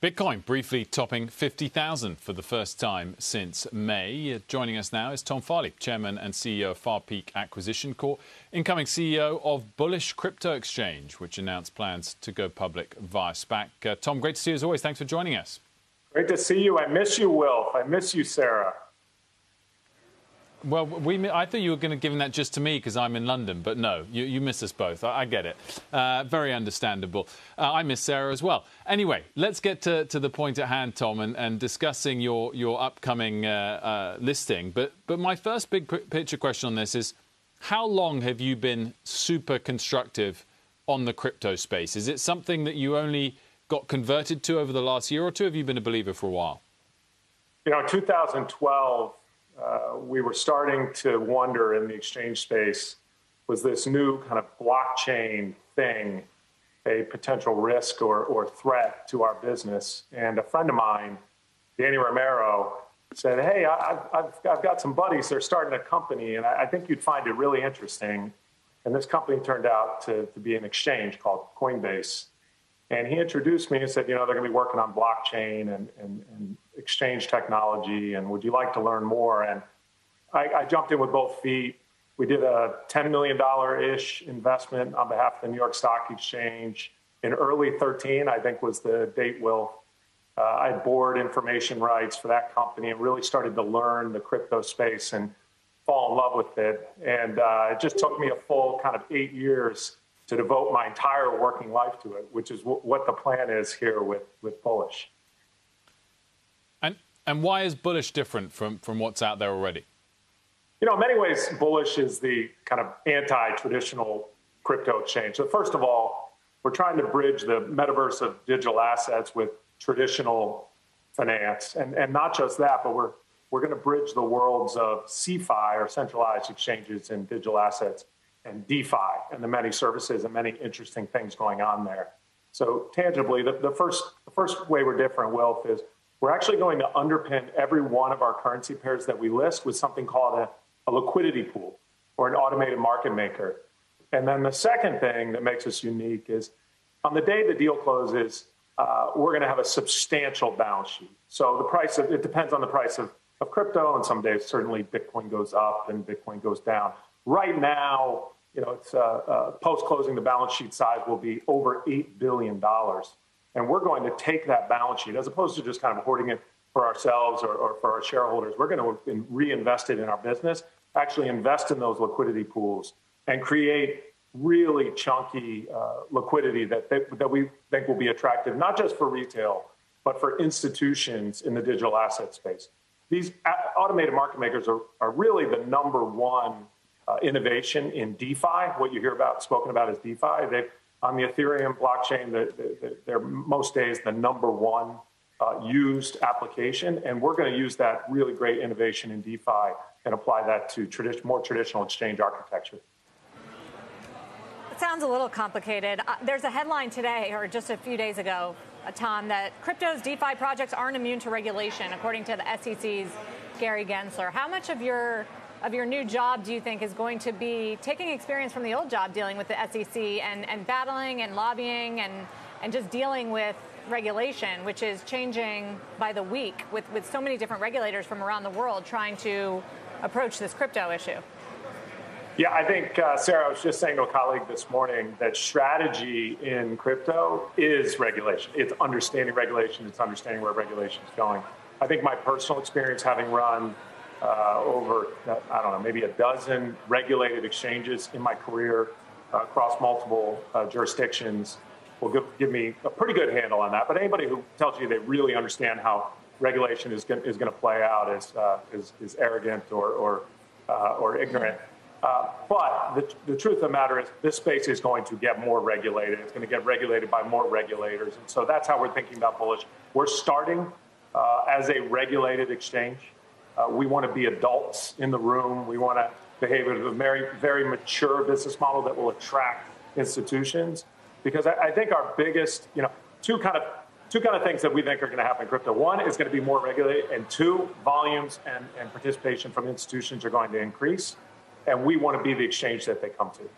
Bitcoin briefly topping 50,000 for the first time since May. Joining us now is Tom Farley, Chairman and CEO of Far Peak Acquisition Corp, incoming CEO of Bullish Crypto Exchange, which announced plans to go public via SPAC. Tom, great to see you as always. Thanks for joining us. Great to see you. I miss you, Wilf. I miss you, Sarah. Well, I thought you were going to give that just to me because I'm in London, but no, you miss us both. I get it. Very understandable. I miss Sarah as well. Anyway, let's get to the point at hand, Tom, and discussing your upcoming listing. But my first big picture question on this is, how long have you been super constructive on the crypto space? Is it something that you only got converted to over the last year or two? Have you been a believer for a while? You know, 2012... we were starting to wonder in the exchange space, was this new kind of blockchain thing a potential risk or threat to our business? And a friend of mine, Danny Romero, said, hey, I've got some buddies. They're starting a company, and I think you'd find it really interesting. And this company turned out to be an exchange called Coinbase. And he introduced me and said, you know, they're going to be working on blockchain and exchange technology, and would you like to learn more? And I jumped in with both feet. We did a $10 million-ish investment on behalf of the New York Stock Exchange in early 13, I think was the date, Will. I had board information rights for that company and really started to learn the crypto space and fall in love with it. And it just took me a full kind of 8 years to devote my entire working life to it, which is what the plan is here with Bullish. And why is Bullish different from what's out there already? You know, in many ways, Bullish is the kind of anti-traditional crypto exchange. So first of all, we're trying to bridge the metaverse of digital assets with traditional finance. And not just that, but we're going to bridge the worlds of CeFi, or centralized exchanges in digital assets, and DeFi, and the many services and many interesting things going on there. So tangibly, the first way we're different, Wilf, is we're actually going to underpin every one of our currency pairs that we list with something called a liquidity pool or an automated market maker. And then the second thing that makes us unique is on the day the deal closes, we're going to have a substantial balance sheet. So the price of, it depends on the price of crypto, and some days certainly Bitcoin goes up and Bitcoin goes down. Right now, you know, it's post-closing, the balance sheet size will be over $8 billion. And we're going to take that balance sheet, as opposed to just kind of hoarding it for ourselves or for our shareholders, we're going to reinvest it in our business, actually invest in those liquidity pools and create really chunky liquidity that we think will be attractive, not just for retail, but for institutions in the digital asset space. These automated market makers are really the number one innovation in DeFi. What you hear about, spoken about, is DeFi. On the Ethereum blockchain, they're most days the number one used application, and we're going to use that really great innovation in DeFi and apply that to more traditional exchange architecture. It sounds a little complicated. There's a headline today, or just a few days ago, Tom, that crypto's DeFi projects aren't immune to regulation, according to the SEC's Gary Gensler. How much of your new job do you think is going to be taking experience from the old job dealing with the SEC and battling and lobbying and just dealing with regulation, which is changing by the week with so many different regulators from around the world trying to approach this crypto issue? Yeah, I think, Sarah, I was just saying to a colleague this morning that strategy in crypto is regulation. It's understanding regulation. It's understanding where regulation is going. I think my personal experience, having run over, I don't know, maybe a dozen regulated exchanges in my career across multiple jurisdictions, will give me a pretty good handle on that. But anybody who tells you they really understand how regulation is going to play out is arrogant or ignorant. But the truth of the matter is this space is going to get more regulated. It's going to get regulated by more regulators. And so that's how we're thinking about Bullish. We're starting as a regulated exchange. We want to be adults in the room. We want to behave with a very, very mature business model that will attract institutions. Because I think our biggest, you know, two kind of things that we think are going to happen in crypto. One is going to be more regulated, and two, volumes and participation from institutions are going to increase. And we want to be the exchange that they come to.